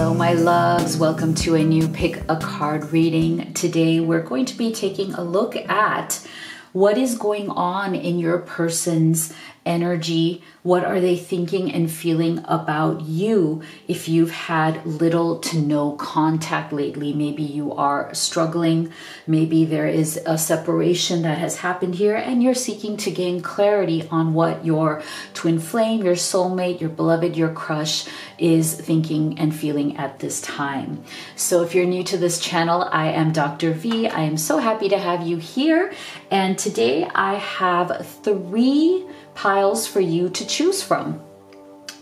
Hello my loves, welcome to a new Pick a Card reading. Today we're going to be taking a look at what is going on in your person's energy. What are they thinking and feeling about you if you've had little to no contact lately? Maybe you are struggling. Maybe there is a separation that has happened here and you're seeking to gain clarity on what your twin flame, your soulmate, your beloved, your crush is thinking and feeling at this time. So if you're new to this channel, I am Dr. V. I am so happy to have you here. And today I have three piles for you to choose from.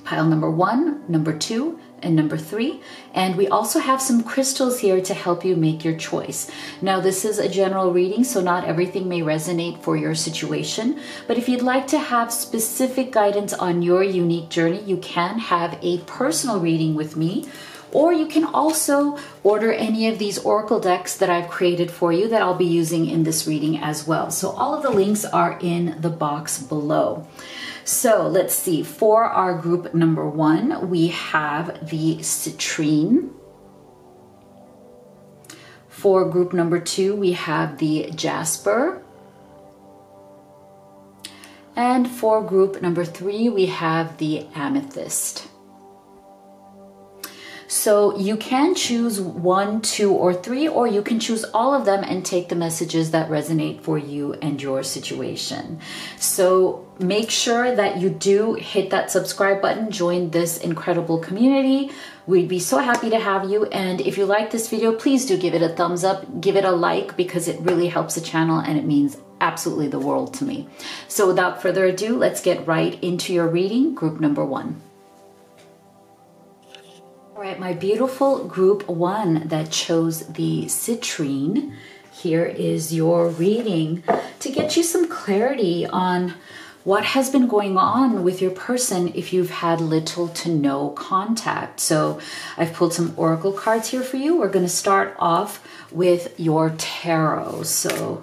Pile number one, number two, and number three. And we also have some crystals here to help you make your choice. Now, this is a general reading, so not everything may resonate for your situation. But if you'd like to have specific guidance on your unique journey, you can have a personal reading with me. Or you can also order any of these oracle decks that I've created for you that I'll be using in this reading as well. So all of the links are in the box below. So let's see, for our group number one, we have the citrine. For group number two, we have the jasper. And for group number three, we have the amethyst. So you can choose one, two, or three, or you can choose all of them and take the messages that resonate for you and your situation. So make sure that you do hit that subscribe button, join this incredible community. We'd be so happy to have you. And if you like this video, please do give it a thumbs up, give it a like, because it really helps the channel and it means absolutely the world to me. So without further ado, let's get right into your reading, group number one. All right, my beautiful group one that chose the citrine, here is your reading to get you some clarity on what has been going on with your person if you've had little to no contact. So I've pulled some oracle cards here for you. We're going to start off with your tarot. So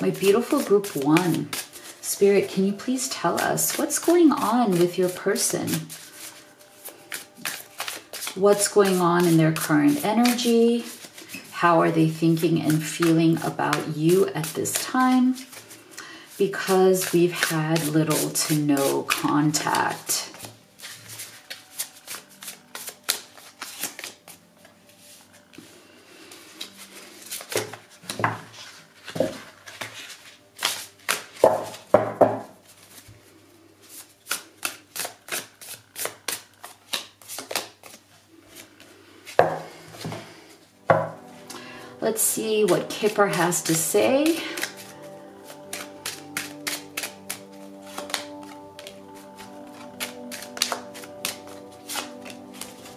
my beautiful group one, Spirit, can you please tell us what's going on with your person? What's going on in their current energy? How are they thinking and feeling about you at this time? Because we've had little to no contact. Let's see what Kipper has to say.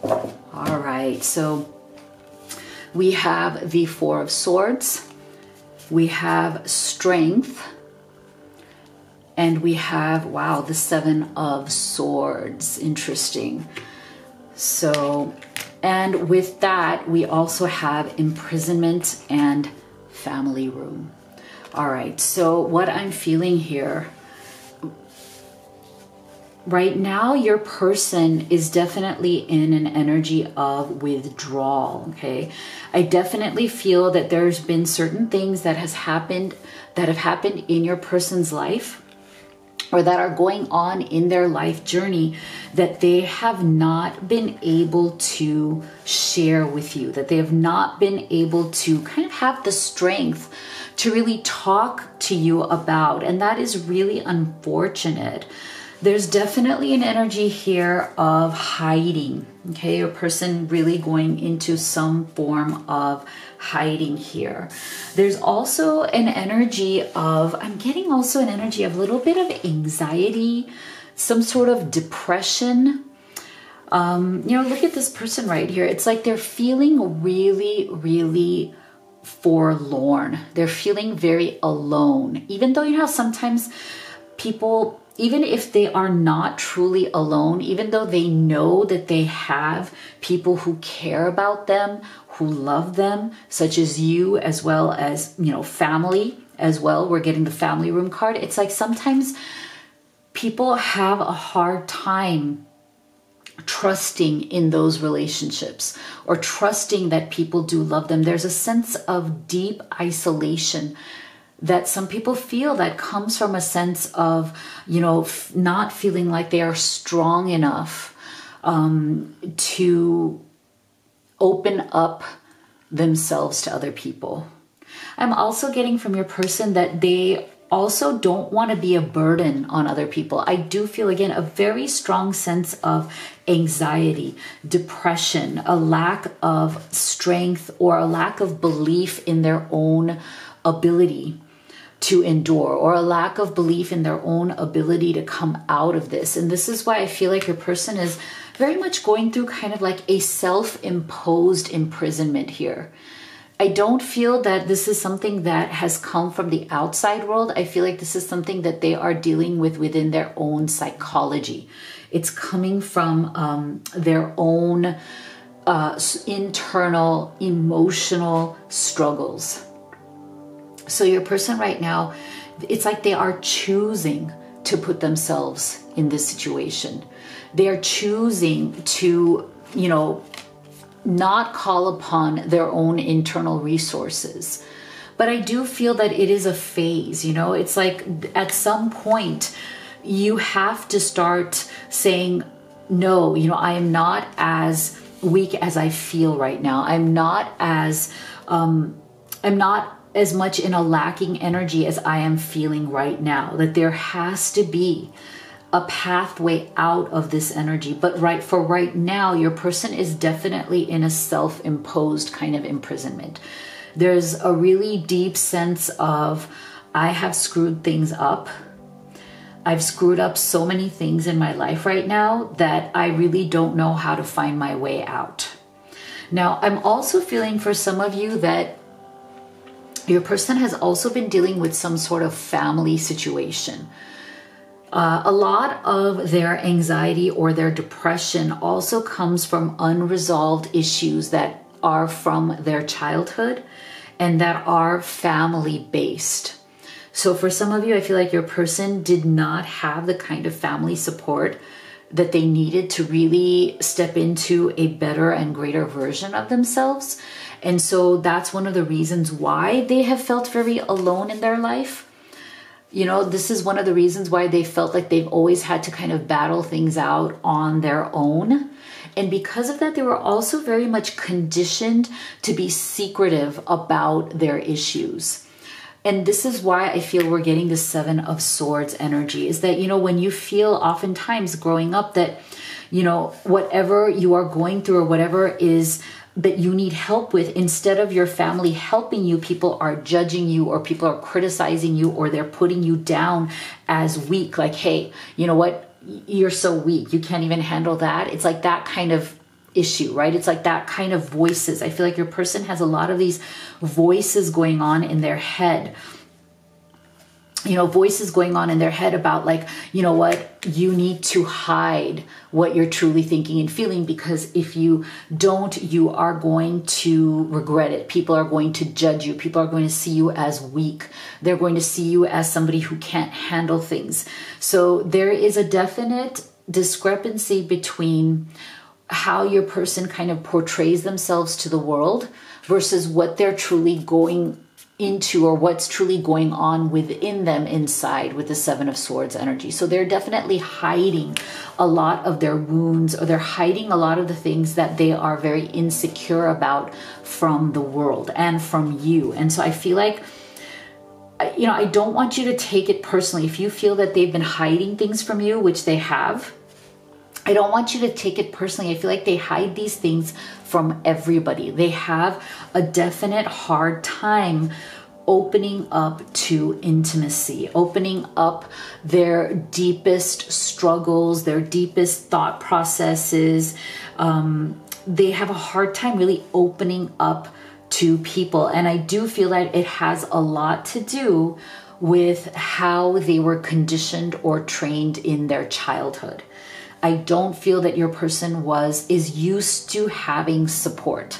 All right, so we have the Four of Swords, we have Strength, and we have, wow, the Seven of Swords. Interesting. So, and with that, we also have imprisonment and family room. All right, so what I'm feeling here, right now your person is definitely in an energy of withdrawal, okay? I definitely feel that there's been certain things that have happened in your person's life, or that are going on in their life journey, that they have not been able to share with you, that they have not been able to kind of have the strength to really talk to you about. And that is really unfortunate. There's definitely an energy here of hiding, okay? A person really going into some form of hiding here. There's also an energy of, I'm getting also an energy of a little bit of anxiety, some sort of depression. You know, look at this person right here. It's like they're feeling really, really forlorn. They're feeling very alone, even though, you know, sometimes people, even if they are not truly alone, even though they know that they have people who care about them, who love them, such as you, as well as, you know, family as well. We're getting the family room card. It's like sometimes people have a hard time trusting in those relationships or trusting that people do love them. There's a sense of deep isolation that some people feel that comes from a sense of, you know, not feeling like they are strong enough to open up themselves to other people. I'm also getting from your person that they also don't want to be a burden on other people. I do feel, again, a very strong sense of anxiety, depression, a lack of strength, or a lack of belief in their own ability to endure, or a lack of belief in their own ability to come out of this. And this is why I feel like your person is very much going through kind of like a self-imposed imprisonment here. I don't feel that this is something that has come from the outside world. I feel like this is something that they are dealing with within their own psychology. It's coming from their own internal emotional struggles. So your person right now, it's like they are choosing to put themselves in this situation. They are choosing to, you know, not call upon their own internal resources. But I do feel that it is a phase, you know, it's like at some point you have to start saying, no, you know, I am not as weak as I feel right now. I'm not as much in a lacking energy as I am feeling right now, that there has to be a pathway out of this energy. But right now, your person is definitely in a self-imposed kind of imprisonment. There's a really deep sense of, I have screwed things up. I've screwed up so many things in my life right now that I really don't know how to find my way out. Now, I'm also feeling for some of you that your person has also been dealing with some sort of family situation. A lot of their anxiety or their depression also comes from unresolved issues that are from their childhood and that are family based. So for some of you, I feel like your person did not have the kind of family support that they needed to really step into a better and greater version of themselves. And so that's one of the reasons why they have felt very alone in their life. You know, this is one of the reasons why they felt like they've always had to kind of battle things out on their own. And because of that, they were also very much conditioned to be secretive about their issues. And this is why I feel we're getting the Seven of Swords energy, is that, you know, when you feel oftentimes growing up that, you know, whatever you are going through or whatever is that you need help with, instead of your family helping you, people are judging you or people are criticizing you or they're putting you down as weak. Like, hey, you know what? You're so weak. You can't even handle that. It's like that kind of issue, right? It's like that kind of voices. I feel like your person has a lot of these voices going on in their head. You know, voices going on in their head about like, you know what, you need to hide what you're truly thinking and feeling, because if you don't, you are going to regret it. People are going to judge you. People are going to see you as weak. They're going to see you as somebody who can't handle things. So there is a definite discrepancy between how your person kind of portrays themselves to the world versus what they're truly going through into or what's truly going on within them inside with the Seven of Swords energy. So they're definitely hiding a lot of their wounds, or they're hiding a lot of the things that they are very insecure about from the world and from you. And so I feel like, you know, I don't want you to take it personally. If you feel that they've been hiding things from you, which they have, I don't want you to take it personally. I feel like they hide these things from everybody. They have a definite hard time opening up to intimacy, opening up their deepest struggles, their deepest thought processes. They have a hard time really opening up to people. And I do feel that it has a lot to do with how they were conditioned or trained in their childhood. I don't feel that your person is used to having support.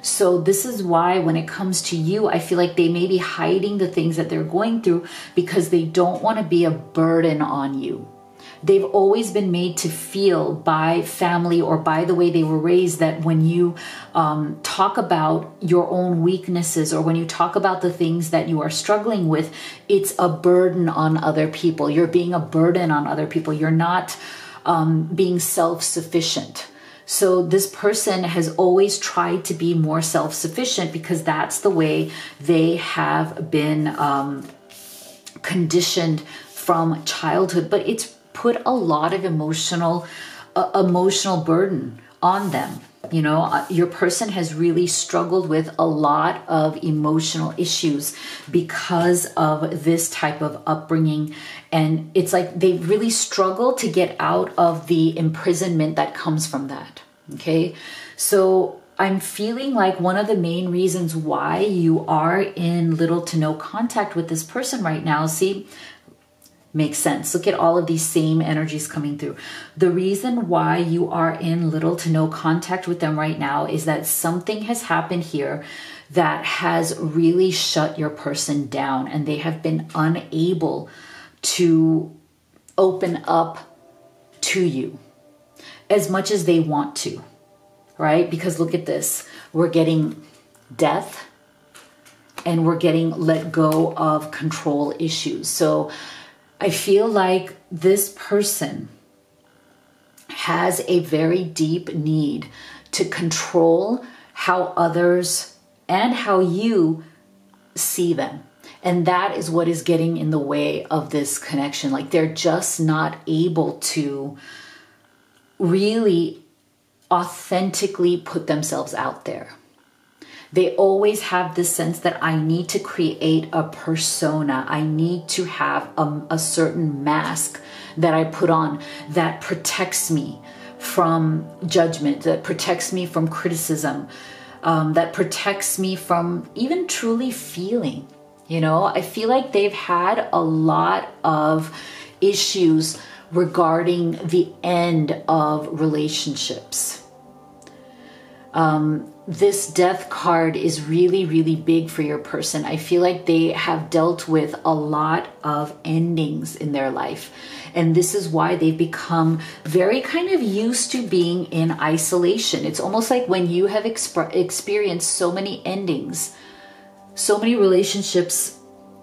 So this is why when it comes to you, I feel like they may be hiding the things that they're going through because they don't want to be a burden on you. they've always been made to feel by family or by the way they were raised that when you talk about your own weaknesses or when you talk about the things that you are struggling with, it's a burden on other people. You're being a burden on other people. You're not being self-sufficient. So this person has always tried to be more self-sufficient because that's the way they have been conditioned from childhood. But it's put a lot of emotional burden on them. You know, your person has really struggled with a lot of emotional issues because of this type of upbringing. And it's like they really struggle to get out of the imprisonment that comes from that. Okay. So I'm feeling like one of the main reasons why you are in little to no contact with this person right now, see, makes sense. Look at all of these same energies coming through. The reason why you are in little to no contact with them right now is that something has happened here that has really shut your person down, and they have been unable to open up to you as much as they want to, right? Because look at this. We're getting death and we're getting let go of control issues. So I feel like this person has a very deep need to control how others and how you see them. And that is what is getting in the way of this connection. Like they're just not able to really authentically put themselves out there. They always have this sense that I need to create a persona. I need to have a certain mask that I put on that protects me from judgment, that protects me from criticism, that protects me from even truly feeling. You know, I feel like they've had a lot of issues regarding the end of relationships. This death card is really, really big for your person. I feel like they have dealt with a lot of endings in their life. And this is why they've become very kind of used to being in isolation. It's almost like when you have experienced so many endings, so many relationships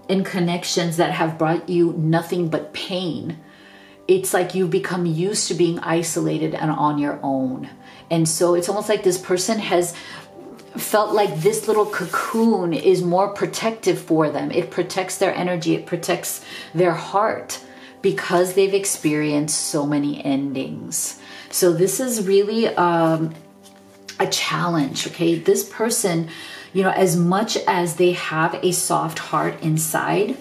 and connections that have brought you nothing but pain, it's like you've become used to being isolated and on your own. And so it's almost like this person has felt like this little cocoon is more protective for them. It protects their energy. It protects their heart because they've experienced so many endings. So this is really a challenge, okay? This person, you know, as much as they have a soft heart inside,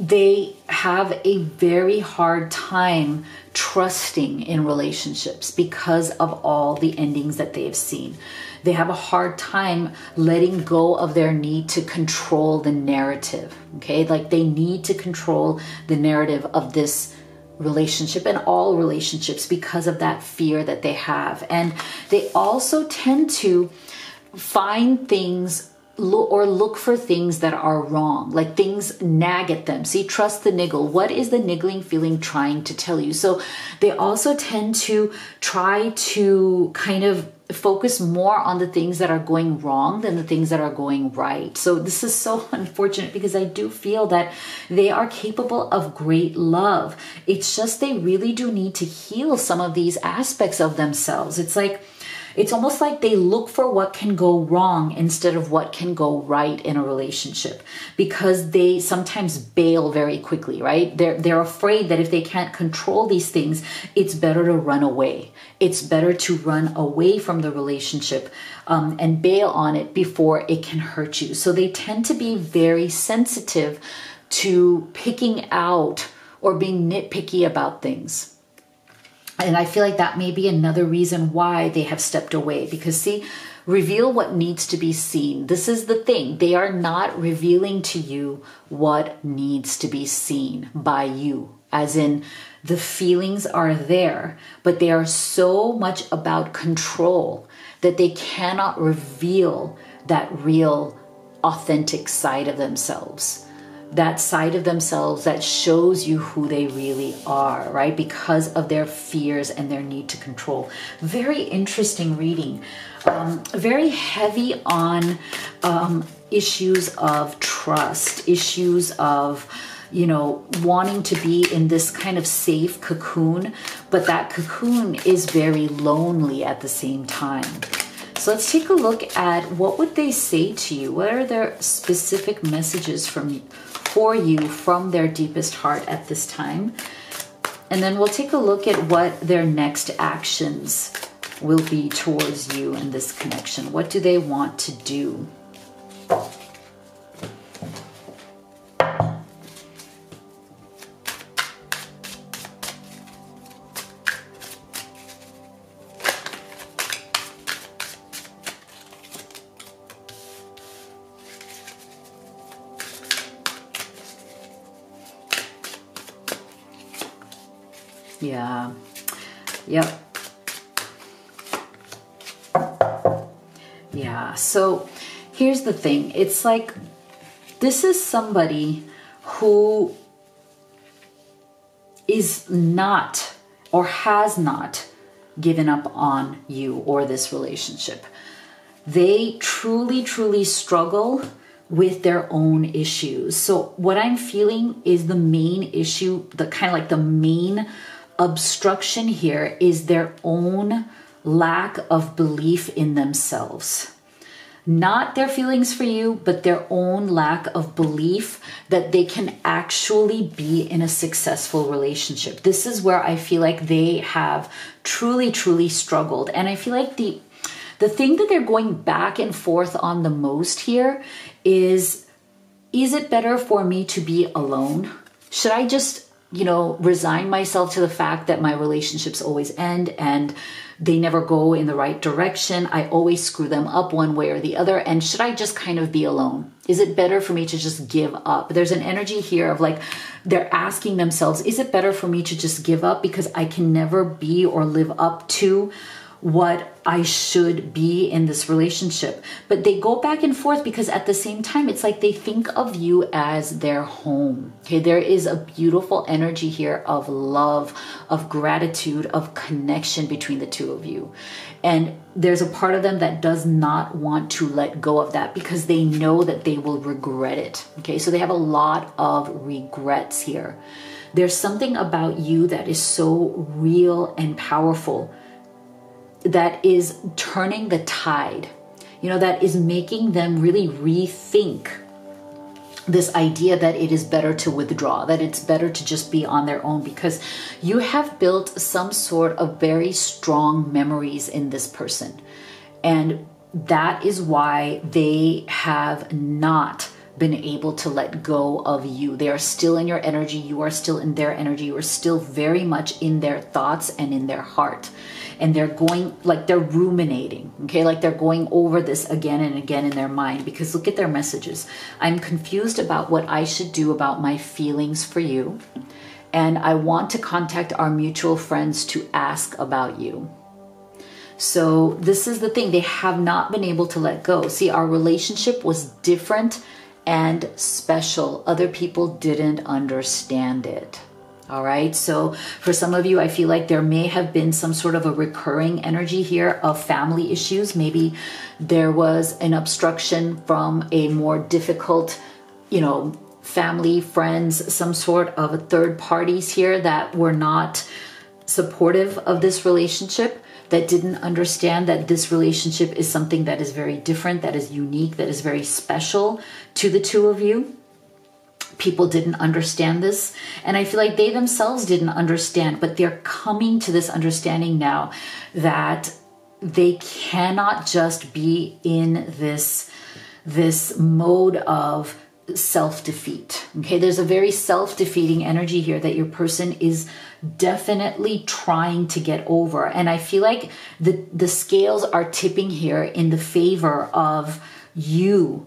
they have a very hard time trusting in relationships because of all the endings that they've seen. They have a hard time letting go of their need to control the narrative, okay? Like they need to control the narrative of this relationship and all relationships because of that fear that they have. And they also tend to find things or look for things that are wrong, like things nag at them. See, trust the niggle. What is the niggling feeling trying to tell you? So they also tend to try to kind of focus more on the things that are going wrong than the things that are going right. So this is so unfortunate because I do feel that they are capable of great love. It's just they really do need to heal some of these aspects of themselves. It's like, it's almost like they look for what can go wrong instead of what can go right in a relationship because they sometimes bail very quickly, right? They're afraid that if they can't control these things, it's better to run away. It's better to run away from the relationship and bail on it before it can hurt you. So they tend to be very sensitive to picking out or being nitpicky about things. And I feel like that may be another reason why they have stepped away because, see, reveal what needs to be seen. This is the thing. They are not revealing to you what needs to be seen by you, as in the feelings are there, but they are so much about control that they cannot reveal that real, authentic side of themselves. that side of themselves that shows you who they really are, right? Because of their fears and their need to control. Very interesting reading. Very heavy on issues of trust, issues of, you know, wanting to be in this kind of safe cocoon, but that cocoon is very lonely at the same time. So let's take a look at what would they say to you? What are their specific messages for you from their deepest heart at this time? And then we'll take a look at what their next actions will be towards you in this connection. What do they want to do? Yeah. Yep. Yeah. So here's the thing. It's like, this is somebody who is not or has not given up on you or this relationship. They truly, truly struggle with their own issues. So what I'm feeling is the main issue, the kind of like the main obstruction here is their own lack of belief in themselves. Not their feelings for you, but their own lack of belief that they can actually be in a successful relationship. This is where I feel like they have truly, truly struggled. And I feel like the thing that they're going back and forth on the most here is it better for me to be alone? Should I just, you know, resign myself to the fact that my relationships always end and they never go in the right direction? I always screw them up one way or the other. And should I just kind of be alone? Is it better for me to just give up? There's an energy here of like, they're asking themselves, is it better for me to just give up because I can never be or live up to what I should be in this relationship? But they go back and forth because at the same time, it's like they think of you as their home. Okay, there is a beautiful energy here of love, of gratitude, of connection between the two of you. And there's a part of them that does not want to let go of that because they know that they will regret it. Okay, so they have a lot of regrets here. There's something about you that is so real and powerful that is turning the tide, you know, that is making them really rethink this idea that it is better to withdraw, that it's better to just be on their own, because you have built some sort of very strong memories in this person. And that is why they have not been able to let go of you. They are still in your energy. You are still in their energy. You are still very much in their thoughts and in their heart. And they're going, like they're ruminating, okay? Like they're going over this again and again in their mind, because look at their messages. I'm confused about what I should do about my feelings for you. And I want to contact our mutual friends to ask about you. So this is the thing, they have not been able to let go. See, our relationship was different and special. Other people didn't understand it. All right, so for some of you, I feel like there may have been some sort of a recurring energy here of family issues. Maybe there was an obstruction from a more difficult, you know, family, friends, some sort of a third parties here that were not supportive of this relationship, that didn't understand that this relationship is something that is very different, that is unique, that is very special to the two of you. People didn't understand this. And I feel like they themselves didn't understand, but they're coming to this understanding now that they cannot just be in this mode of self-defeat. Okay, there's a very self-defeating energy here that your person is definitely trying to get over. And I feel like the scales are tipping here in the favor of you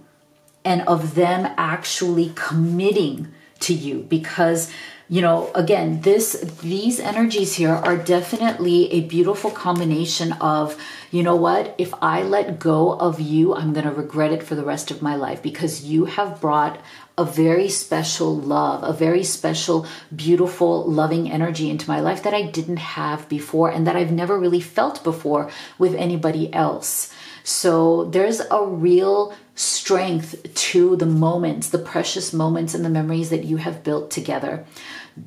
and of them actually committing to you, because You know, again, these energies here are definitely a beautiful combination of, you know what, if I let go of you, I'm going to regret it for the rest of my life, because you have brought a very special love, a very special, beautiful, loving energy into my life that I didn't have before and that I've never really felt before with anybody else. So there's a real strength to the moments, the precious moments and the memories that you have built together.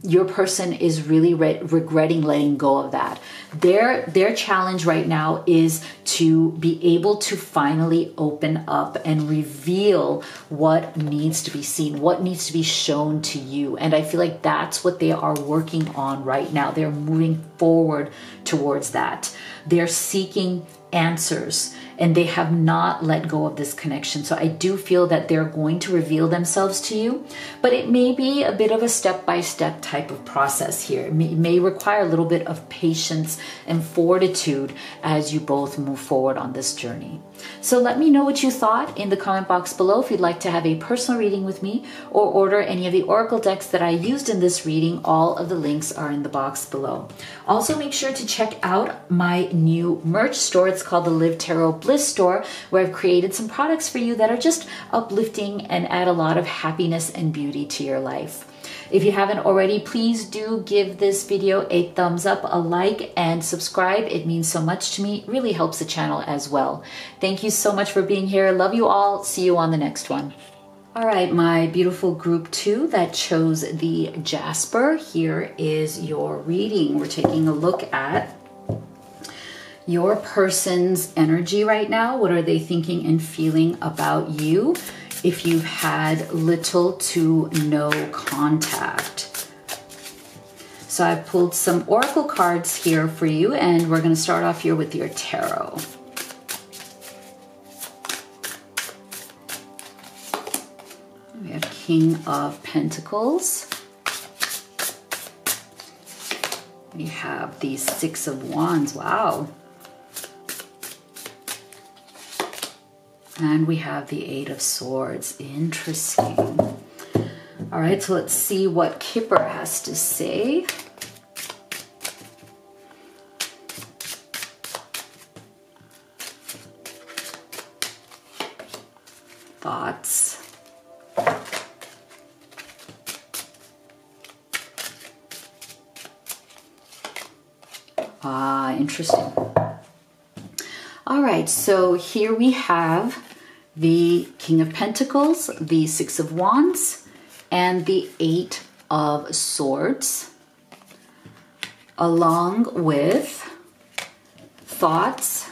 Your person is really regretting letting go of that. Their challenge right now is to be able to finally open up and reveal what needs to be seen, what needs to be shown to you. And I feel like that's what they are working on right now. They're moving forward towards that. They're seeking answers, and they have not let go of this connection. So I do feel that they're going to reveal themselves to you, but it may be a bit of a step-by-step type of process here. It may require a little bit of patience and fortitude as you both move forward on this journey. So let me know what you thought in the comment box below. If you'd like to have a personal reading with me or order any of the oracle decks that I used in this reading, all of the links are in the box below. Also, make sure to check out my new merch store. It's called the Liv Tarot Bliss Store, where I've created some products for you that are just uplifting and add a lot of happiness and beauty to your life. If you haven't already, please do give this video a thumbs up, a like, and subscribe. It means so much to me. It really helps the channel as well. Thank you so much for being here. Love you all. See you on the next one. All right, my beautiful group two that chose the Jasper, here is your reading. We're taking a look at your person's energy right now. What are they thinking and feeling about you? If you've had little to no contact. So I've pulled some oracle cards here for you, and we're going to start off here with your tarot. We have King of Pentacles. We have the Six of Wands. Wow. And we have the Eight of Swords. Interesting. All right, so let's see what Kipper has to say. Thoughts. Ah, interesting. All right, so here we have the King of Pentacles, the Six of Wands, and the Eight of Swords, along with thoughts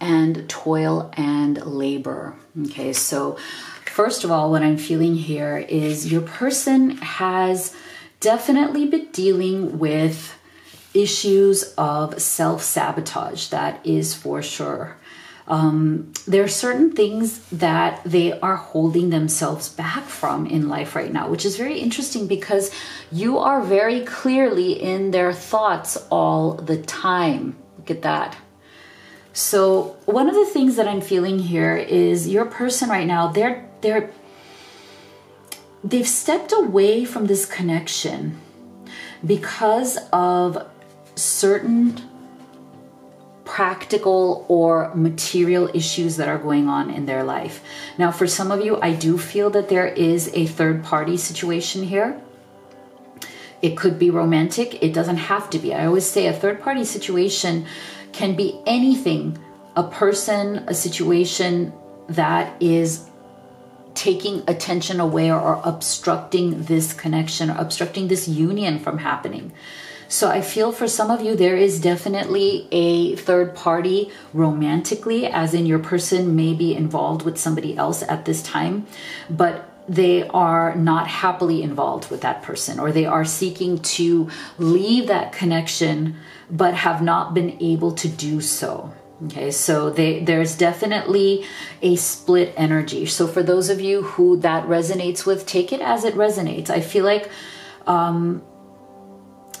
and toil and labor. Okay, so first of all, what I'm feeling here is your person has definitely been dealing with issues of self-sabotage. That is for sure. There are certain things that they are holding themselves back from in life right now, which is very interesting because you are very clearly in their thoughts all the time. Look at that. So one of the things that I'm feeling here is your person right now, they've stepped away from this connection because of certain practical or material issues that are going on in their life. Now, for some of you, I do feel that there is a third party situation here. It could be romantic. It doesn't have to be. I always say a third party situation can be anything, a person, a situation that is taking attention away or obstructing this connection, or obstructing this union from happening. So I feel for some of you, there is definitely a third party romantically, as in your person may be involved with somebody else at this time, but they are not happily involved with that person, or they are seeking to leave that connection, but have not been able to do so. Okay, so there's definitely a split energy. So for those of you who that resonates with, take it as it resonates. I feel like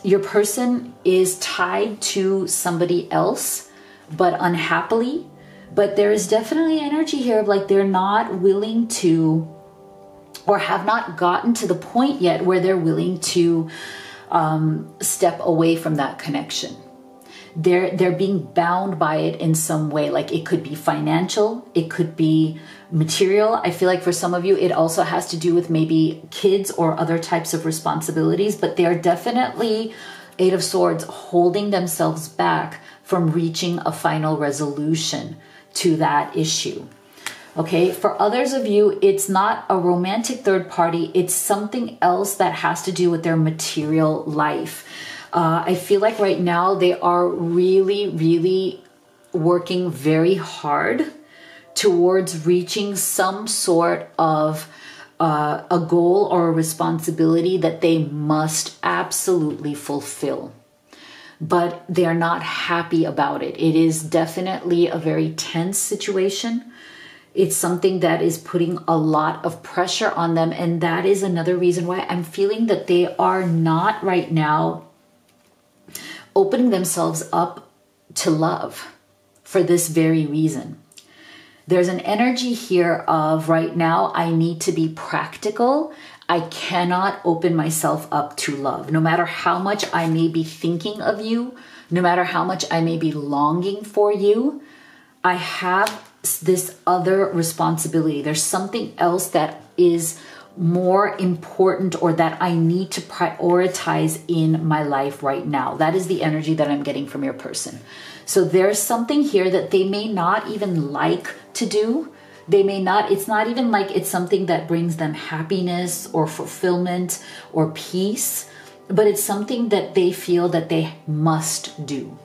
your person is tied to somebody else, but unhappily. But there is definitely energy here of like they're not willing to or have not gotten to the point yet where they're willing to step away from that connection. They're being bound by it in some way. Like it could be financial, it could be material. I feel like for some of you, it also has to do with maybe kids or other types of responsibilities, but they are definitely, Eight of Swords, holding themselves back from reaching a final resolution to that issue. Okay, for others of you, it's not a romantic third party. It's something else that has to do with their material life. I feel like right now they are really, really working very hard towards reaching some sort of a goal or a responsibility that they must absolutely fulfill. But they're not happy about it. It is definitely a very tense situation. It's something that is putting a lot of pressure on them. And that is another reason why I'm feeling that they are not right now opening themselves up to love for this very reason. There's an energy here of right now, I need to be practical. I cannot open myself up to love. No matter how much I may be thinking of you, no matter how much I may be longing for you, I have this other responsibility. There's something else that is more important or that I need to prioritize in my life right now. That is the energy that I'm getting from your person. So there's something here that they may not even like to do. They may not, it's not even like it's something that brings them happiness or fulfillment or peace, but it's something that they feel that they must do.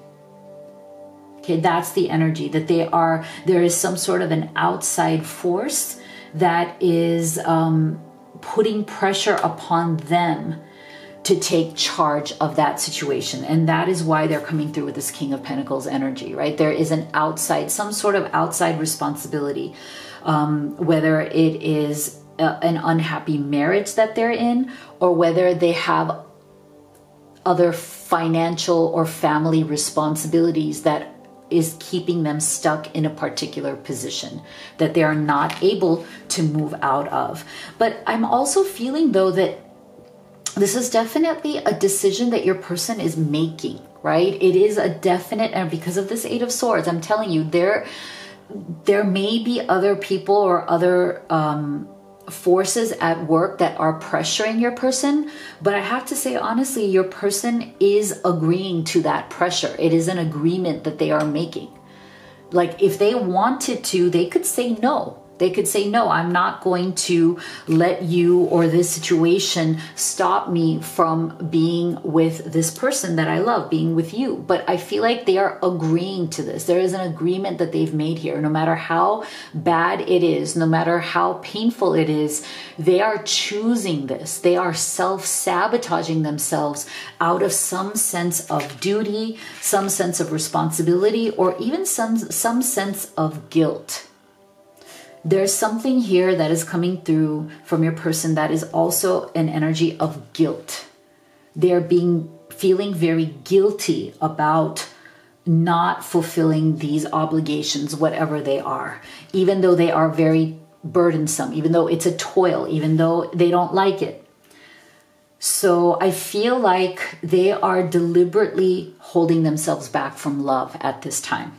Okay, that's the energy that they are, there is some sort of an outside force that is putting pressure upon them to take charge of that situation. And that is why they're coming through with this King of Pentacles energy, right? There is an outside, some sort of outside responsibility, whether it is an unhappy marriage that they're in, or whether they have other financial or family responsibilities that is keeping them stuck in a particular position that they are not able to move out of. But I'm also feeling though that this is definitely a decision that your person is making, right? It is a definite, and because of this Eight of Swords, I'm telling you, there may be other people or other forces at work that are pressuring your person, but I have to say honestly, your person is agreeing to that pressure. It is an agreement that they are making. Like if they wanted to, they could say no. They could say, no, I'm not going to let you or this situation stop me from being with this person that I love, being with you. But I feel like they are agreeing to this. There is an agreement that they've made here. No matter how bad it is, no matter how painful it is, they are choosing this. They are self-sabotaging themselves out of some sense of duty, some sense of responsibility, or even some sense of guilt. There's something here that is coming through from your person that is also an energy of guilt. They're feeling very guilty about not fulfilling these obligations, whatever they are, even though they are very burdensome, even though it's a toil, even though they don't like it. So I feel like they are deliberately holding themselves back from love at this time.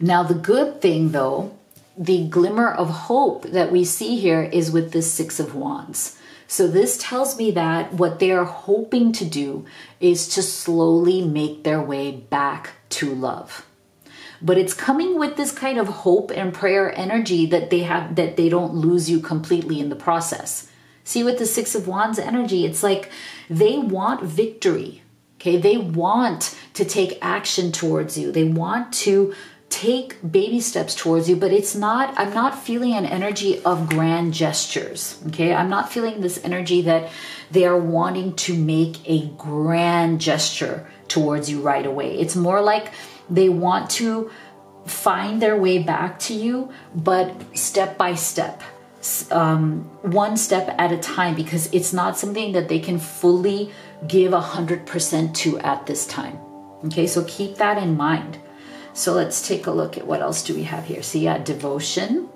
Now, the good thing though, the glimmer of hope that we see here is with this Six of Wands. So this tells me that what they are hoping to do is to slowly make their way back to love. But it's coming with this kind of hope and prayer energy that they have, that they don't lose you completely in the process. See, with the Six of Wands energy, it's like they want victory. Okay, they want to take action towards you. They want to take baby steps towards you, but it's not, I'm not feeling an energy of grand gestures. Okay. I'm not feeling this energy that they are wanting to make a grand gesture towards you right away. It's more like they want to find their way back to you, but step by step, one step at a time, because it's not something that they can fully give 100% to at this time. Okay. So keep that in mind. So let's take a look at what else do we have here. So yeah, devotion.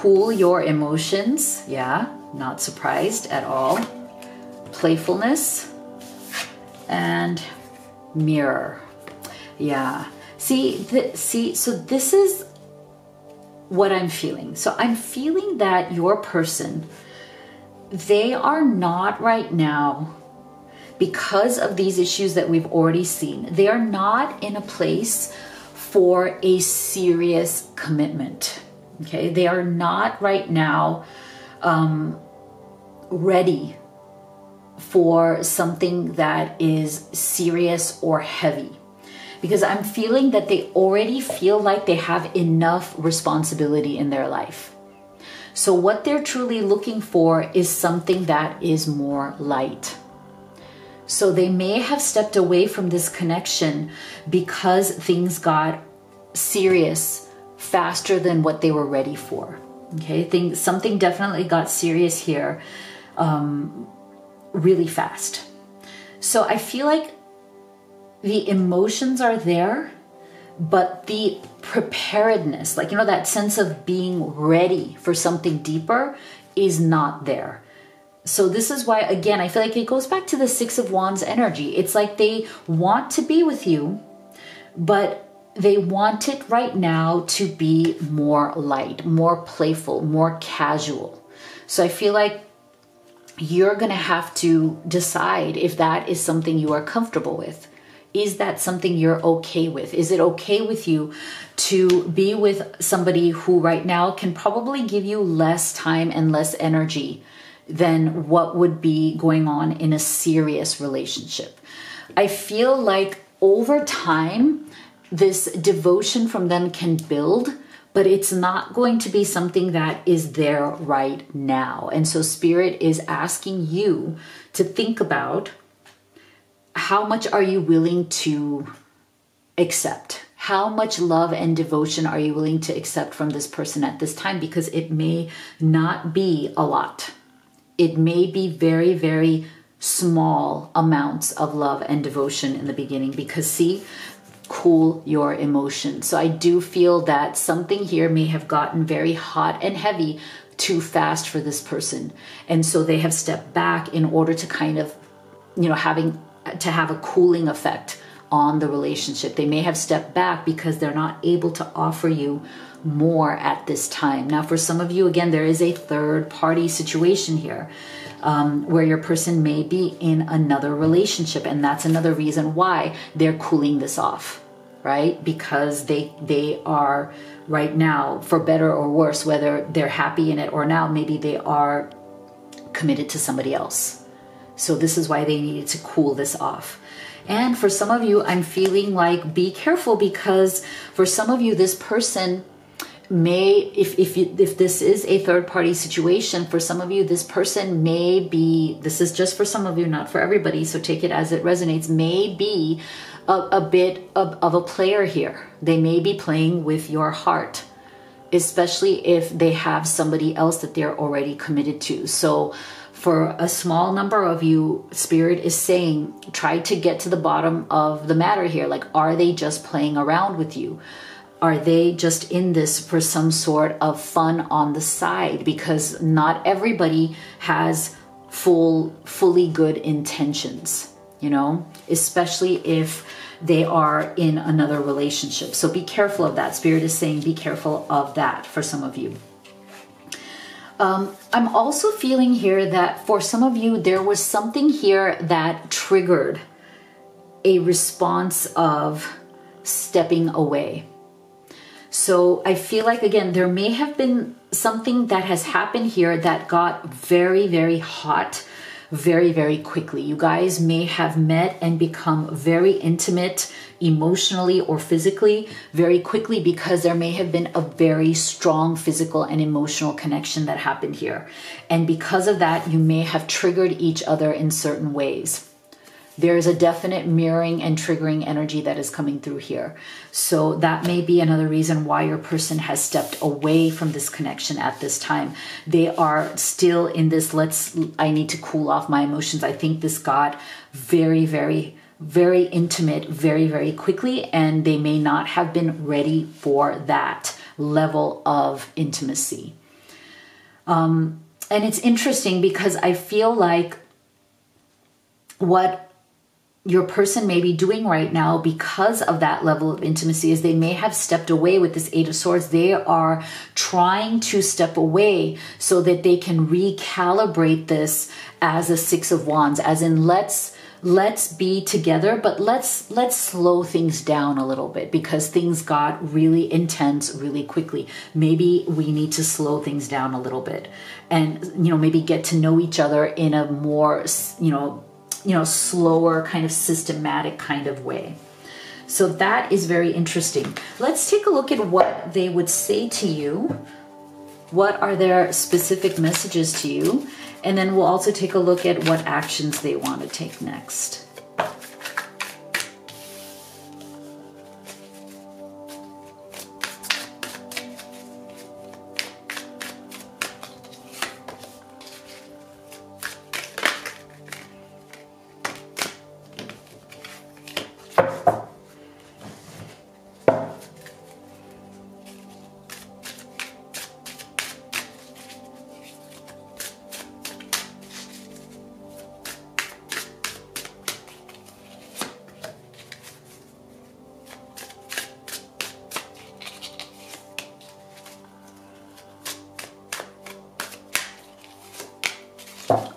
cool your emotions. Yeah, not surprised at all. Playfulness and mirror. Yeah, see, so this is what I'm feeling. So I'm feeling that your person, they are not right now, because of these issues that we've already seen, they are not in a place for a serious commitment. Okay, they are not right now ready for something that is serious or heavy, because I'm feeling that they already feel like they have enough responsibility in their life. So what they're truly looking for is something that is more light. So they may have stepped away from this connection because things got serious faster than what they were ready for. Okay, something definitely got serious here really fast. So I feel like the emotions are there, but the preparedness, like, you know, that sense of being ready for something deeper is not there. So this is why, again, I feel like it goes back to the Six of Wands energy. It's like they want to be with you, but they want it right now to be more light, more playful, more casual. So I feel like you're going to have to decide if that is something you are comfortable with. Is that something you're okay with? Is it okay with you to be with somebody who right now can probably give you less time and less energy than what would be going on in a serious relationship? I feel like over time, this devotion from them can build, but it's not going to be something that is there right now. And so Spirit is asking you to think about, how much are you willing to accept? How much love and devotion are you willing to accept from this person at this time? Because it may not be a lot. It may be very, very small amounts of love and devotion in the beginning, because see, cool your emotions. So I do feel that something here may have gotten very hot and heavy too fast for this person. And so they have stepped back in order to kind of, you know, have a cooling effect on the relationship. They may have stepped back because they're not able to offer you more at this time. Now, for some of you, again, there is a third party situation here where your person may be in another relationship, and that's another reason why they're cooling this off, right? Because they are right now, for better or worse, whether they're happy in it or now, maybe they are committed to somebody else. So this is why they needed to cool this off. And for some of you, I'm feeling like be careful, because for some of you, this person may, if this is a third party situation, for some of you, this person may be, this is just for some of you, not for everybody, so take it as it resonates, may be a bit of a player here. They may be playing with your heart, especially if they have somebody else that they're already committed to. So for a small number of you, Spirit is saying, try to get to the bottom of the matter here. Like, are they just playing around with you? Are they just in this for some sort of fun on the side? Because not everybody has fully good intentions, you know, especially if they are in another relationship. So be careful of that. Spirit is saying, be careful of that for some of you. I'm also feeling here that for some of you, there was something here that triggered a response of stepping away. So I feel like, again, there may have been something that has happened here that got very, very hot, very, very quickly. You guys may have met and become very intimate emotionally or physically very quickly, because there may have been a very strong physical and emotional connection that happened here. And because of that, you may have triggered each other in certain ways. There is a definite mirroring and triggering energy that is coming through here. So that may be another reason why your person has stepped away from this connection at this time. They are still in this, I need to cool off my emotions. I think this got very, very, very intimate, very, very quickly, and they may not have been ready for that level of intimacy. And it's interesting because I feel like what your person may be doing right now because of that level of intimacy is they may have stepped away with this Eight of Swords. They are trying to step away so that they can recalibrate this as a Six of Wands, as in let's be together, but let's slow things down a little bit because things got really intense really quickly. Maybe we need to slow things down a little bit and, you know, maybe get to know each other in a more, you know, slower kind of systematic kind of way. So that is very interesting. Let's take a look at what they would say to you. What are their specific messages to you? And then we'll also take a look at what actions they want to take next.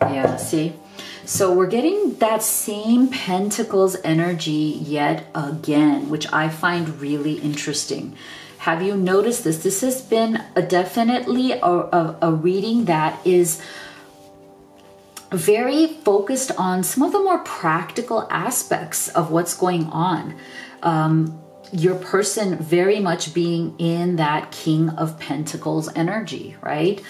Yeah, see? So we're getting that same Pentacles energy yet again, which I find really interesting. Have you noticed this? This has been definitely a reading that is very focused on some of the more practical aspects of what's going on. Your person very much being in that King of Pentacles energy, right?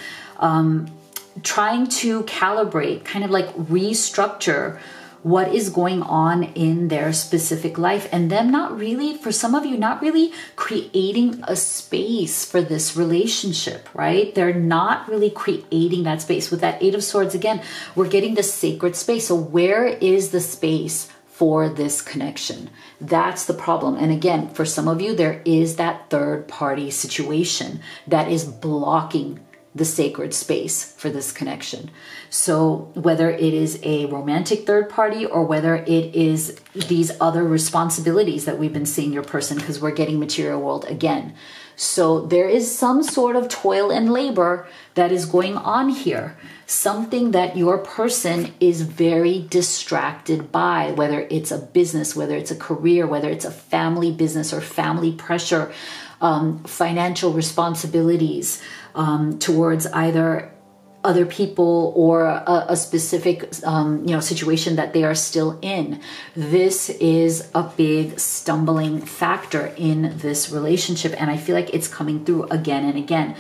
Trying to calibrate, kind of like restructure what is going on in their specific life, and them not really, for some of you, not really creating a space for this relationship, right? They're not really creating that space. With that Eight of Swords, again, we're getting the sacred space. So where is the space for this connection? That's the problem. And again, for some of you, there is that third party situation that is blocking the sacred space for this connection. So whether it is a romantic third party or whether it is these other responsibilities that we've been seeing your person, because we're getting material world again. So there is some sort of toil and labor that is going on here. Something that your person is very distracted by, whether it's a business, whether it's a career, whether it's a family business or family pressure, financial responsibilities towards either other people or a specific you know, situation that they are still in. This is a big stumbling factor in this relationship, and I feel like it's coming through again and again.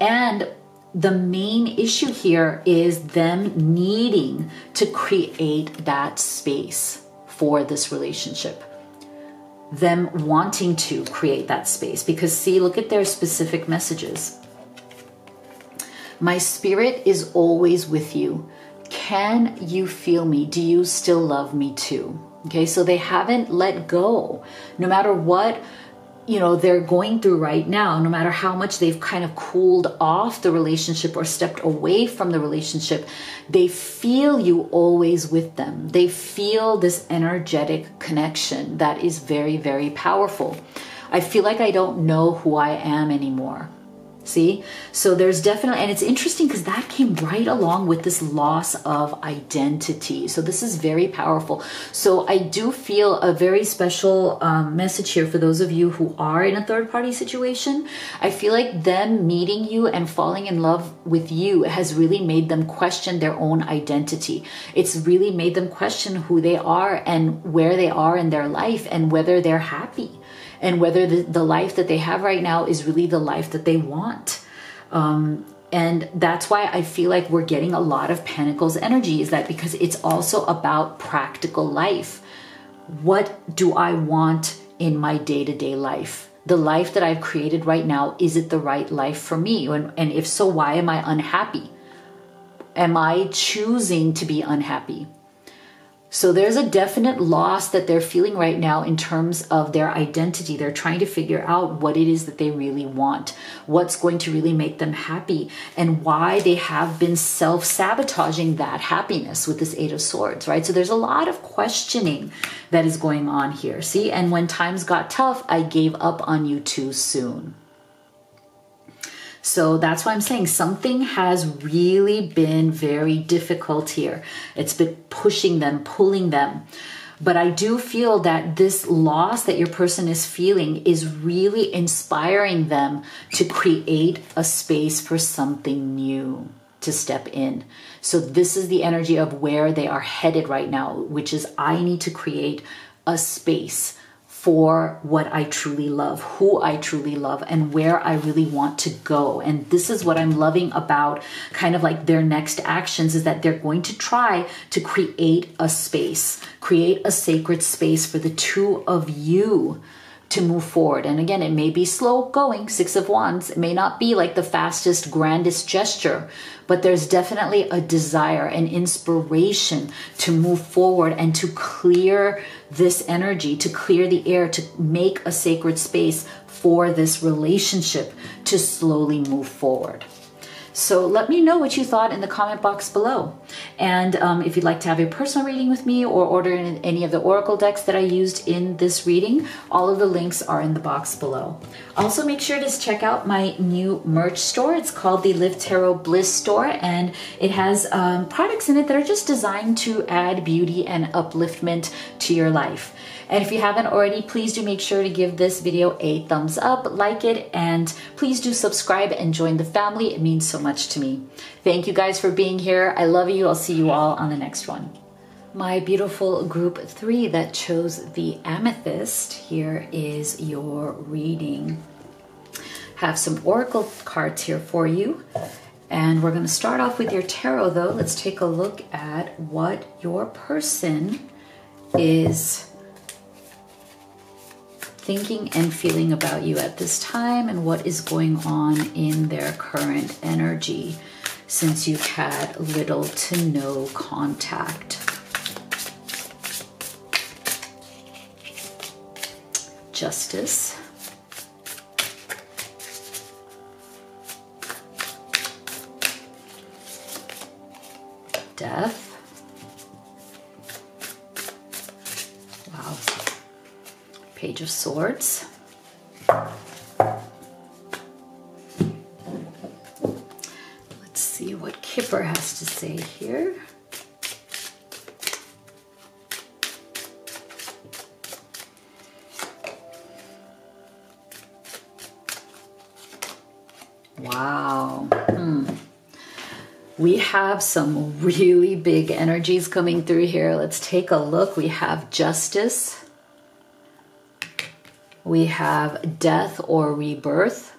And the main issue here is them needing to create that space for this relationship. Them wanting to create that space, because see, look at their specific messages. My spirit is always with you. Can you feel me? Do you still love me too? Okay, so they haven't let go. No matter what, you know, they're going through right now, no matter how much they've kind of cooled off the relationship or stepped away from the relationship, they feel you always with them. They feel this energetic connection that is very, very powerful. I feel like I don't know who I am anymore. See? So there's definitely, and it's interesting because that came right along with this loss of identity. So this is very powerful. So I do feel a very special message here for those of you who are in a third party situation. I feel like them meeting you and falling in love with you has really made them question their own identity. It's really made them question who they are and where they are in their life and whether they're happy. And whether the life that they have right now is really the life that they want. And that's why I feel like we're getting a lot of Pentacles energy, is that because it's also about practical life. What do I want in my day-to-day life? The life that I've created right now, is it the right life for me? And if so, why am I unhappy? Am I choosing to be unhappy? So there's a definite loss that they're feeling right now in terms of their identity. They're trying to figure out what it is that they really want, what's going to really make them happy, and why they have been self-sabotaging that happiness with this Eight of Swords, right? So there's a lot of questioning that is going on here. See, and when times got tough, I gave up on you too soon. So that's why I'm saying something has really been very difficult here. It's been pushing them, pulling them. But I do feel that this loss that your person is feeling is really inspiring them to create a space for something new to step in. So this is the energy of where they are headed right now, which is I need to create a space for what I truly love, who I truly love, and where I really want to go. And this is what I'm loving about kind of like their next actions is that they're going to try to create a space, create a sacred space for the two of you to move forward. And again, it may be slow going, Six of Wands. It may not be like the fastest, grandest gesture, but there's definitely a desire and inspiration to move forward and to clear this energy, to clear the air, to make a sacred space for this relationship to slowly move forward. So let me know what you thought in the comment box below. And if you'd like to have a personal reading with me or order any of the oracle decks that I used in this reading, all of the links are in the box below. Also, make sure to check out my new merch store. It's called the Liv Tarot Bliss Store, and it has products in it that are just designed to add beauty and upliftment to your life. And if you haven't already, please do make sure to give this video a thumbs up, like it, and please do subscribe and join the family. It means so much to me. Thank you guys for being here. I love you. I'll see you all on the next one. My beautiful group three that chose the amethyst, here is your reading. Have some oracle cards here for you. And we're going to start off with your tarot though. Let's take a look at what your person is thinking and feeling about you at this time and what is going on in their current energy since you've had little to no contact. Justice. Death. Page of Swords, let's see what Kipper has to say here. Wow. We have some really big energies coming through here. Let's take a look. We have Justice. We have death or rebirth.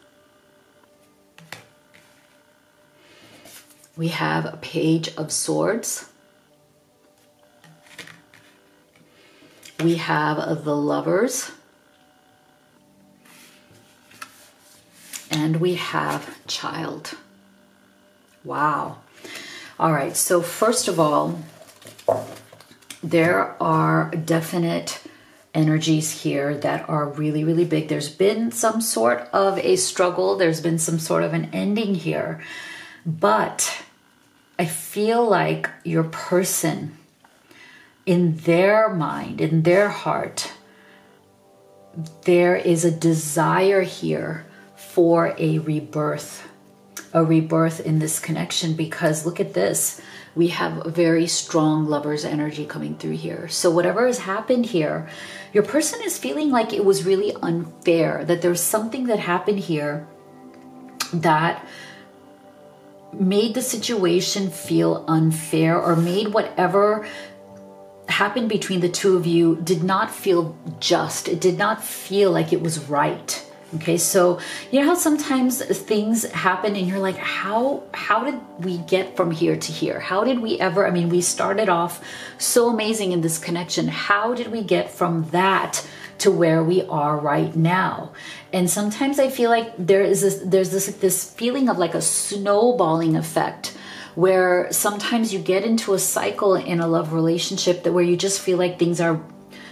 We have a Page of Swords. We have the Lovers. And we have Child. Wow. All right, so first of all, there are definite energies here that are really, really big. There's been some sort of a struggle. There's been some sort of an ending here. But I feel like your person, in their mind, in their heart, there is a desire here for a rebirth in this connection, because look at this. We have a very strong Lover's energy coming through here. So whatever has happened here, your person is feeling like it was really unfair, that there's something that happened here that made the situation feel unfair or made whatever happened between the two of you did not feel just. It did not feel like it was right. Okay, so you know how sometimes things happen and you're like, how did we get from here to here? How did we ever, I mean, we started off so amazing in this connection. How did we get from that to where we are right now? And sometimes I feel like there's this feeling of like a snowballing effect where sometimes you get into a cycle in a love relationship that where you just feel like things are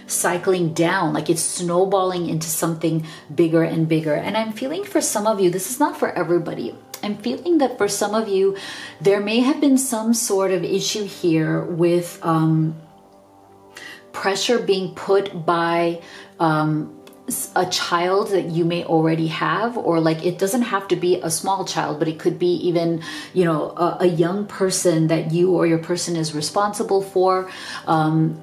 cycling down, like it's snowballing into something bigger and bigger. And I'm feeling for some of you, this is not for everybody, I'm feeling that for some of you, there may have been some sort of issue here with pressure being put by a child that you may already have, or like it doesn't have to be a small child, but it could be even, you know, a young person that you or your person is responsible for,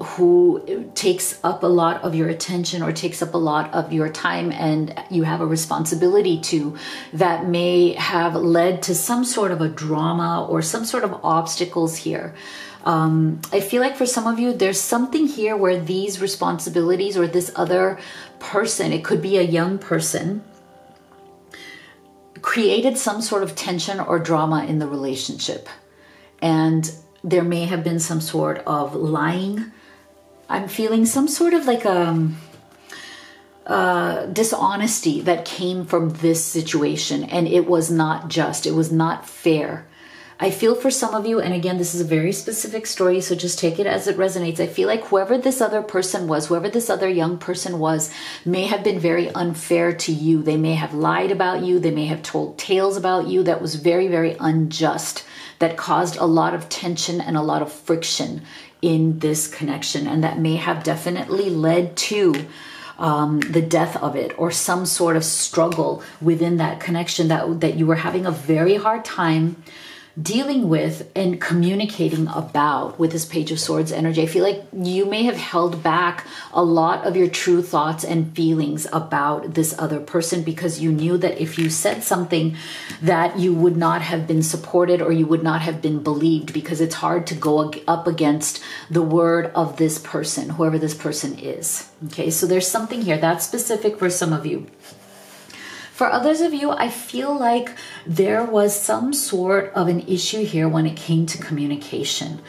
who takes up a lot of your attention or takes up a lot of your time, and you have a responsibility to, that may have led to some sort of a drama or some sort of obstacles here. I feel like for some of you, there's something here where these responsibilities or this other person, it could be a young person, created some sort of tension or drama in the relationship. And there may have been some sort of lying. I'm feeling some sort of like a dishonesty that came from this situation, and it was not just, it was not fair. I feel for some of you, and again, this is a very specific story, so just take it as it resonates. I feel like whoever this other person was, whoever this other young person was, may have been very unfair to you. They may have lied about you. They may have told tales about you that was very, very unjust, that caused a lot of tension and a lot of friction in this connection. And that may have definitely led to the death of it, or some sort of struggle within that connection that you were having a very hard time dealing with and communicating about. With this Page of Swords energy, I feel like you may have held back a lot of your true thoughts and feelings about this other person, because you knew that if you said something that you would not have been supported, or you would not have been believed, because it's hard to go up against the word of this person, whoever this person is. Okay, so there's something here that's specific for some of you. For others of you, I feel like there was some sort of an issue here when it came to communication,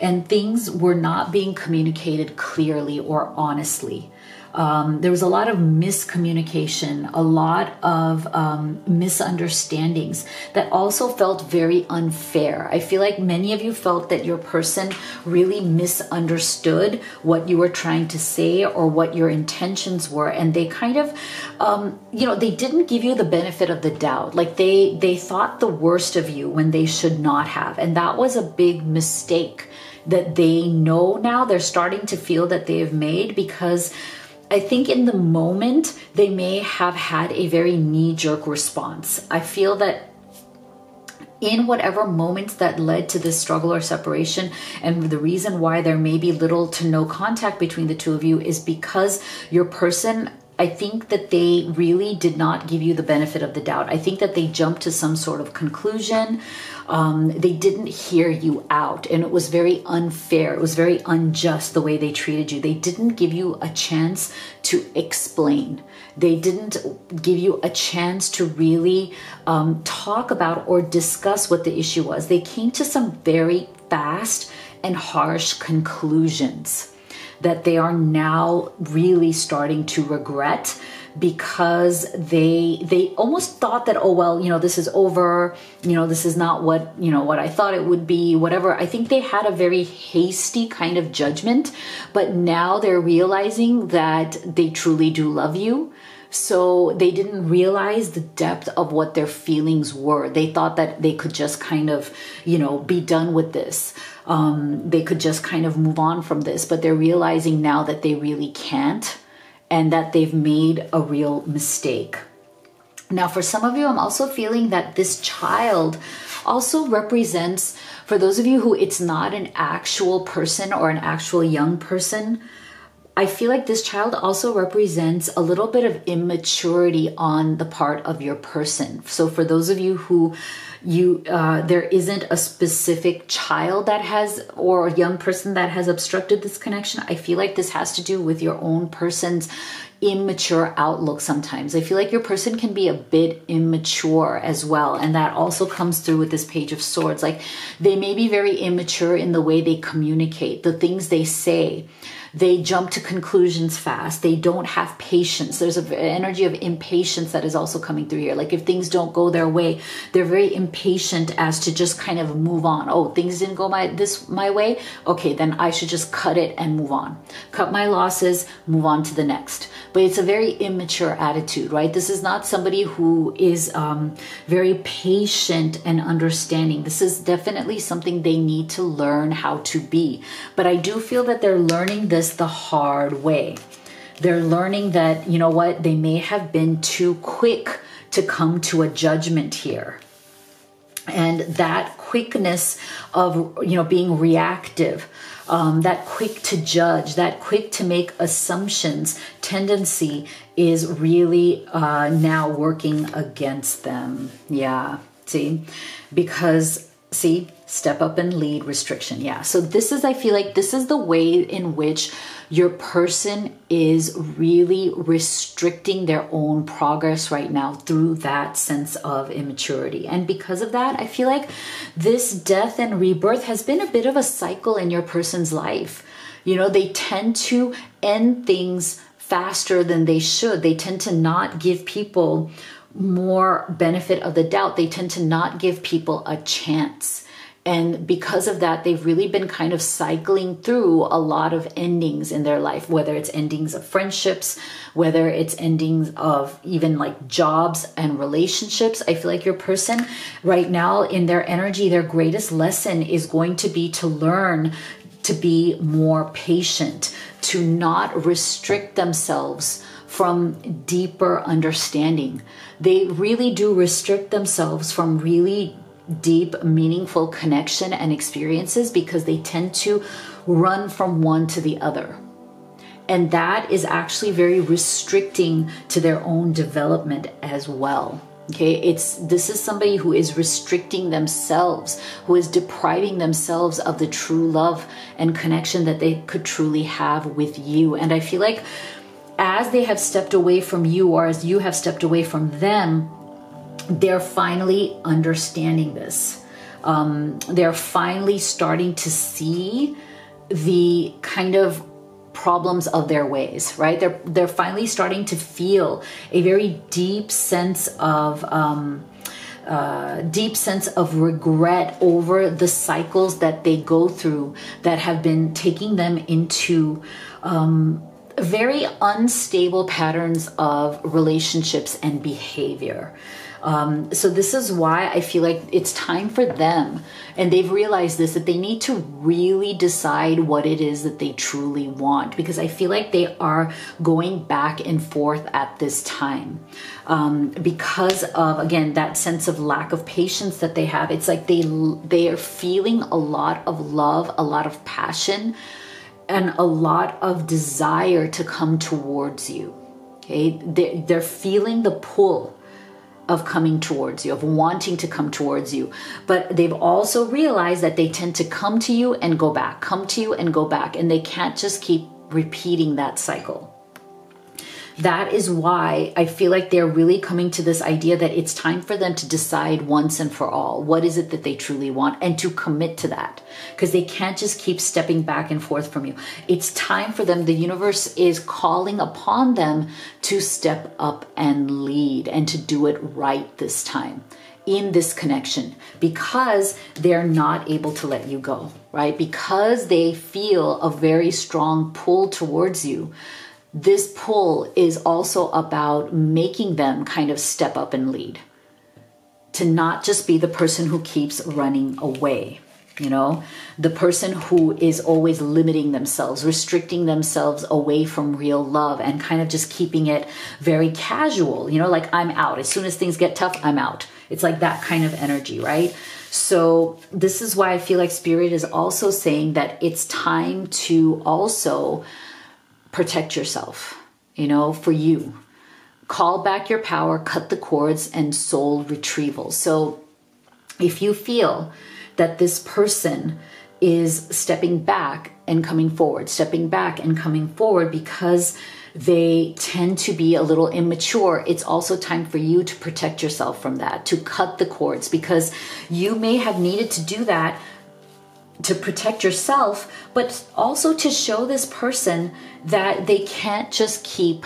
and things were not being communicated clearly or honestly. There was a lot of miscommunication, a lot of misunderstandings that also felt very unfair. I feel like many of you felt that your person really misunderstood what you were trying to say or what your intentions were, and they kind of, you know, they didn't give you the benefit of the doubt. Like they thought the worst of you when they should not have, and that was a big mistake that they know now, they're starting to feel that they have made, because I think in the moment they may have had a very knee-jerk response. I feel that in whatever moments that led to this struggle or separation, and the reason why there may be little to no contact between the two of you, is because your person, I think that they really did not give you the benefit of the doubt. I think that they jumped to some sort of conclusion. They didn't hear you out, and it was very unfair. It was very unjust the way they treated you. They didn't give you a chance to explain. They didn't give you a chance to really talk about or discuss what the issue was. They came to some very fast and harsh conclusions that they are now really starting to regret, because they almost thought that, oh, well, you know, this is over, you know, this is not what, you know, what I thought it would be, whatever. I think they had a very hasty kind of judgment, but now they're realizing that they truly do love you. So they didn't realize the depth of what their feelings were. They thought that they could just kind of, you know, be done with this. They could just kind of move on from this, but they're realizing now that they really can't, and that they've made a real mistake. Now, for some of you, I'm also feeling that this child also represents, for those of you who it's not an actual person or an actual young person, I feel like this child also represents a little bit of immaturity on the part of your person. So for those of you who there isn't a specific child that has, or a young person that has obstructed this connection, I feel like this has to do with your own person's immature outlook sometimes. I feel like your person can be a bit immature as well, and that also comes through with this Page of Swords. Like, they may be very immature in the way they communicate, the things they say. They jump to conclusions fast. They don't have patience. There's an energy of impatience that is also coming through here. Like, if things don't go their way, they're very impatient as to just kind of move on. Oh, things didn't go my way? Okay, then I should just cut it and move on. Cut my losses, move on to the next. But it's a very immature attitude, right? This is not somebody who is very patient and understanding. This is definitely something they need to learn how to be. But I do feel that they're learning this the hard way. They're learning that, you know what, they may have been too quick to come to a judgment here. And that quickness of, you know, being reactive, that quick to judge, that quick to make assumptions tendency is really now working against them. Yeah, see, because see, step up and lead restriction. Yeah. So this is, I feel like this is the way in which your person is really restricting their own progress right now through that sense of immaturity. And because of that, I feel like this death and rebirth has been a bit of a cycle in your person's life. You know, they tend to end things faster than they should. They tend to not give people more benefit of the doubt. They tend to not give people a chance. And because of that, they've really been kind of cycling through a lot of endings in their life, whether it's endings of friendships, whether it's endings of even like jobs and relationships. I feel like your person right now in their energy, their greatest lesson is going to be to learn to be more patient, to not restrict themselves from deeper understanding. They really do restrict themselves from really deep, meaningful connection and experiences because they tend to run from one to the other. And that is actually very restricting to their own development as well. Okay, this is somebody who is restricting themselves, who is depriving themselves of the true love and connection that they could truly have with you. And I feel like as they have stepped away from you, or as you have stepped away from them, they're finally understanding this. They're finally starting to see the kind of problems of their ways, right? They're finally starting to feel a very deep sense of regret over the cycles that they go through that have been taking them into very unstable patterns of relationships and behavior. So this is why I feel like it's time for them, and they've realized this, that they need to really decide what it is that they truly want, because I feel like they are going back and forth at this time because of, again, that sense of lack of patience that they have. It's like they are feeling a lot of love, a lot of passion, and a lot of desire to come towards you. Okay, they're feeling the pull of coming towards you, of wanting to come towards you. But they've also realized that they tend to come to you and go back, come to you and go back, and they can't just keep repeating that cycle. That is why I feel like they're really coming to this idea that it's time for them to decide once and for all what is it that they truly want, and to commit to that, because they can't just keep stepping back and forth from you. It's time for them. The universe is calling upon them to step up and lead, and to do it right this time in this connection, because they're not able to let you go, right? Because they feel a very strong pull towards you. This pull is also about making them kind of step up and lead, to not just be the person who keeps running away, you know, the person who is always limiting themselves, restricting themselves away from real love, and kind of just keeping it very casual, you know, like, I'm out. As soon as things get tough, I'm out. It's like that kind of energy, right? So this is why I feel like Spirit is also saying that it's time to also protect yourself, you know, for you. Call back your power, cut the cords, and soul retrieval. So if you feel that this person is stepping back and coming forward, because they tend to be a little immature, it's also time for you to protect yourself from that, to cut the cords, because you may have needed to do that to protect yourself, but also to show this person that they can't just keep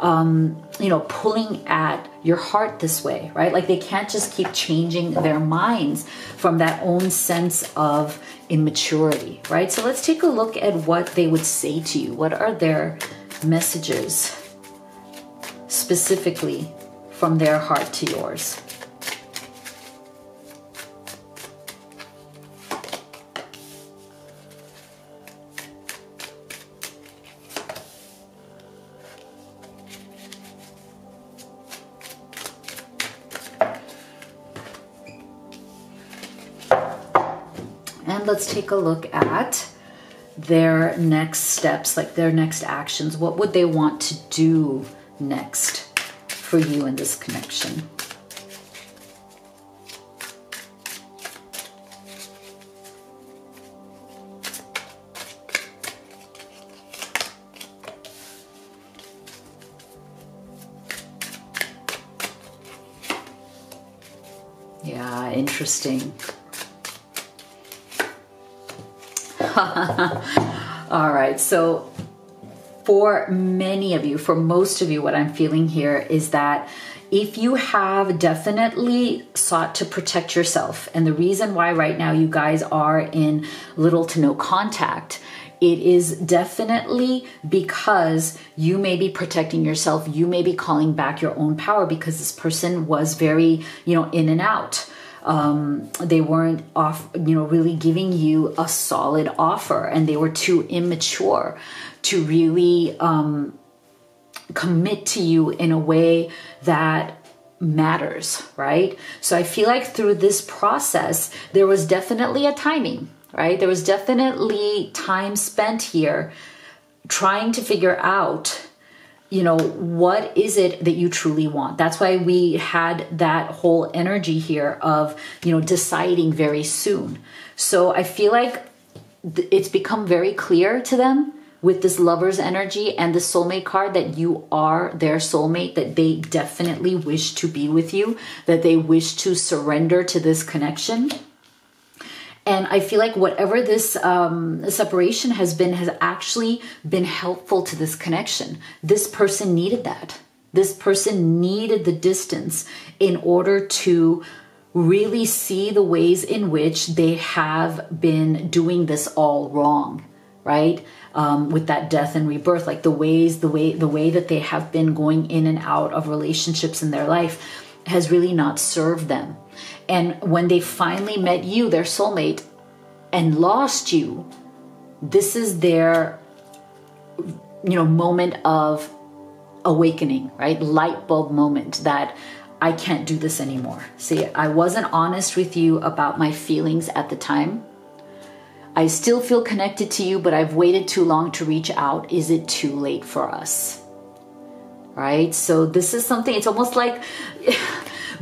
pulling at your heart this way, right? Like they can't just keep changing their minds from that own sense of immaturity, right? So let's take a look at what they would say to you. What are their messages specifically from their heart to yours? Let's take a look at their next steps, like their next actions. What would they want to do next for you in this connection? Yeah, interesting. All right, so for many of you, for most of you, what I'm feeling here is that if you have definitely sought to protect yourself, and the reason why right now you guys are in little to no contact, it is definitely because you may be protecting yourself, you may be calling back your own power, because this person was very, in and out. They weren't really giving you a solid offer, and they were too immature to really commit to you in a way that matters, right? So I feel like through this process, there was definitely a timing, right? There was definitely time spent here trying to figure out what is it that you truly want? That's why we had that whole energy here of, deciding very soon. So I feel like it's become very clear to them with this lover's energy and the soulmate card that you are their soulmate, that they definitely wish to be with you, that they wish to surrender to this connection. And I feel like whatever this separation has been has actually been helpful to this connection. This person needed that. This person needed the distance in order to really see the ways in which they have been doing this all wrong, right? With that death and rebirth, like the way that they have been going in and out of relationships in their life has really not served them. And when they finally met you, their soulmate, and lost you, this is their, moment of awakening, right? Light bulb moment that I can't do this anymore. See, I wasn't honest with you about my feelings at the time. I still feel connected to you, but I've waited too long to reach out. Is it too late for us? Right? So this is something, it's almost like...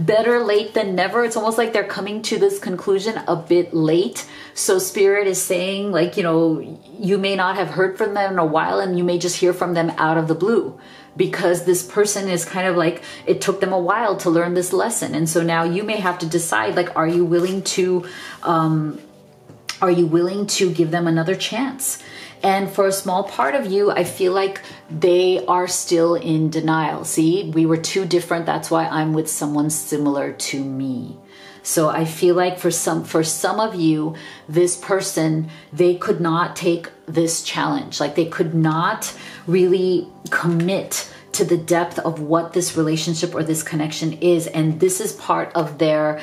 better late than never. It's almost like they're coming to this conclusion a bit late. So Spirit is saying, like, you may not have heard from them in a while, and you may just hear from them out of the blue, because this person is kind of like, it took them a while to learn this lesson. And so now you may have to decide, like, are you willing to give them another chance? And for a small part of you, I feel like they are still in denial. See, we were too different. That's why I'm with someone similar to me. So I feel like for some of you, this person, they could not take this challenge. Like they could not really commit to the depth of what this relationship or this connection is. And this is part of their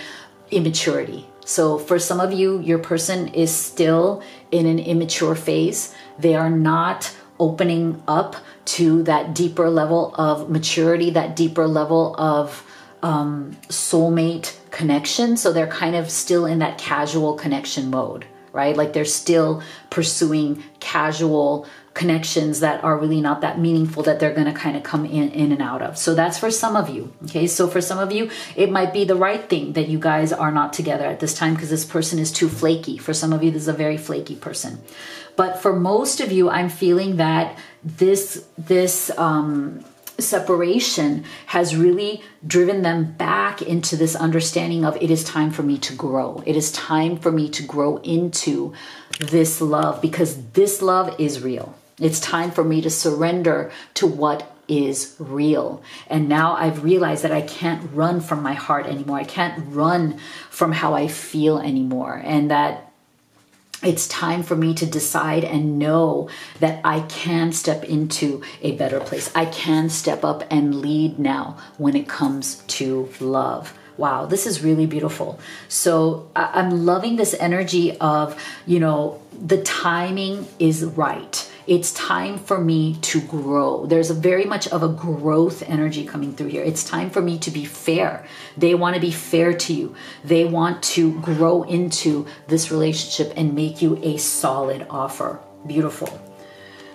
immaturity. So for some of you, your person is still in an immature phase. They are not opening up to that deeper level of maturity, that deeper level of soulmate connection. So they're kind of still in that casual connection mode, right? Like they're still pursuing casual connections that are really not that meaningful that they're going to kind of come in and out of. So that's for some of you. Okay. So for some of you, it might be the right thing that you guys are not together at this time because this person is too flaky. For some of you, this is a very flaky person. But for most of you, I'm feeling that this separation has really driven them back into this understanding of it is time for me to grow. It is time for me to grow into this love because this love is real. It's time for me to surrender to what is real. And now I've realized that I can't run from my heart anymore. I can't run from how I feel anymore. And that it's time for me to decide and know that I can step into a better place. I can step up and lead now when it comes to love. Wow, this is really beautiful. So I'm loving this energy of, you know, the timing is right. It's time for me to grow. There's a very much of a growth energy coming through here. It's time for me to be fair. They want to be fair to you. They want to grow into this relationship and make you a solid offer. Beautiful.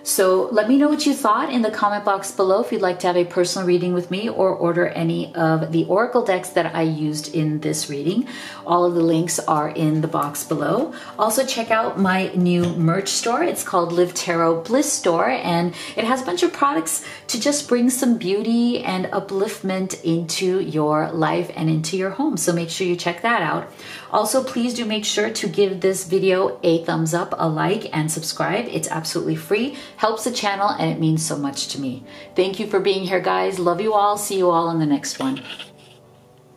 So let me know what you thought in the comment box below if you'd like to have a personal reading with me or order any of the oracle decks that I used in this reading. All of the links are in the box below. Also check out my new merch store. It's called Liv Tarot Bliss Store, and it has a bunch of products to just bring some beauty and upliftment into your life and into your home. So make sure you check that out. Also, please do make sure to give this video a thumbs up, a like, and subscribe. It's absolutely free. Helps the channel and it means so much to me. Thank you for being here, guys. Love you all. See you all in the next one.